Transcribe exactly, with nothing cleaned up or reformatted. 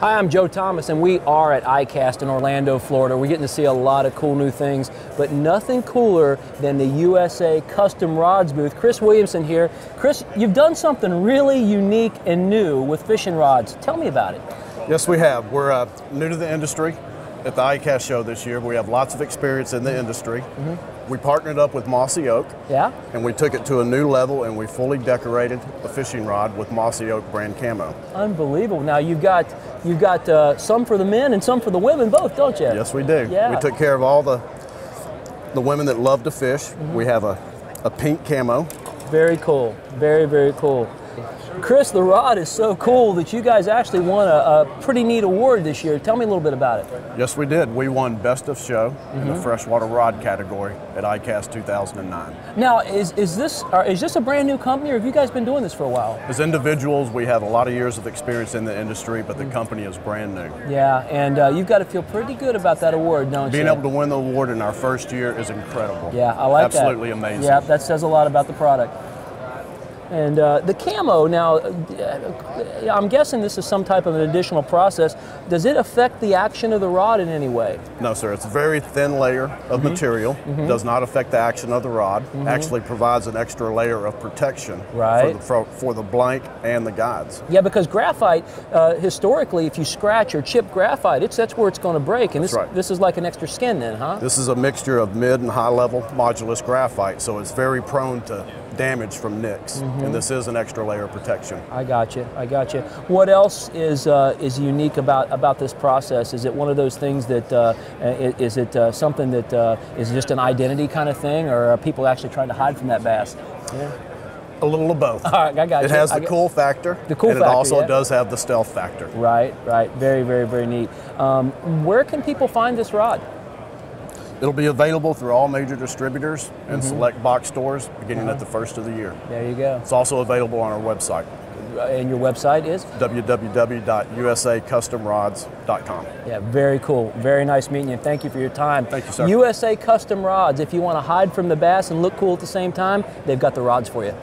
Hi, I'm Joe Thomas, and we are at ICAST in Orlando, Florida. We're getting to see a lot of cool new things, but nothing cooler than the U S A Custom Rods booth. Chris Williamson here. Chris, you've done something really unique and new with fishing rods. Tell me about it. Yes, we have. We're uh, new to the industry at the ICAST show this year. We have lots of experience in the industry. Mm-hmm. We partnered up with Mossy Oak, yeah, and we took it to a new level, and we fully decorated a fishing rod with Mossy Oak brand camo. Unbelievable. Now, you've got You've got uh, some for the men and some for the women, both, don't you? Yes, we do. Yeah. We took care of all the the women that love to fish. Mm-hmm. We have a, a pink camo. Very cool. Very, very cool. Chris, the rod is so cool that you guys actually won a, a pretty neat award this year. Tell me a little bit about it. Yes, we did. We won Best of Show mm-hmm. in the freshwater rod category at ICAST two thousand nine. Now, is, is, this, is this a brand new company, or have you guys been doing this for a while? As individuals, we have a lot of years of experience in the industry, but the mm-hmm. company is brand new. Yeah, and uh, you've got to feel pretty good about that award, don't Being you? Being able to win the award in our first year is incredible. Yeah, I like Absolutely that. Absolutely amazing. Yeah, that says a lot about the product. And uh, the camo, now, I'm guessing this is some type of an additional process. Does it affect the action of the rod in any way? No, sir. It's a very thin layer of mm-hmm. material. Mm-hmm. Does not affect the action of the rod. Mm-hmm. Actually provides an extra layer of protection right. for, the, for, for the blank and the guides. Yeah, because graphite, uh, historically, if you scratch or chip graphite, it's that's where it's going to break. And this, right. this is like an extra skin then, huh? This is a mixture of mid and high level modulus graphite, so it's very prone to damage from nicks, mm-hmm. and this is an extra layer of protection. I got you. I got you. What else is uh, is unique about about this process? Is it one of those things that uh, is it uh, something that uh, is just an identity kind of thing, or are people actually trying to hide from that bass? Yeah. A little of both. All right, I got it. You. Has the cool factor. The cool and factor. And it also yeah. does have the stealth factor. Right. Right. Very. Very. Very neat. Um, where can people find this rod? It'll be available through all major distributors and mm-hmm. select box stores beginning mm-hmm. at the first of the year. There you go. It's also available on our website. And your website is? w w w dot u s a custom rods dot com. Yeah, very cool. Very nice meeting you. Thank you for your time. Thank you, sir. U S A Custom Rods. If you want to hide from the bass and look cool at the same time, they've got the rods for you.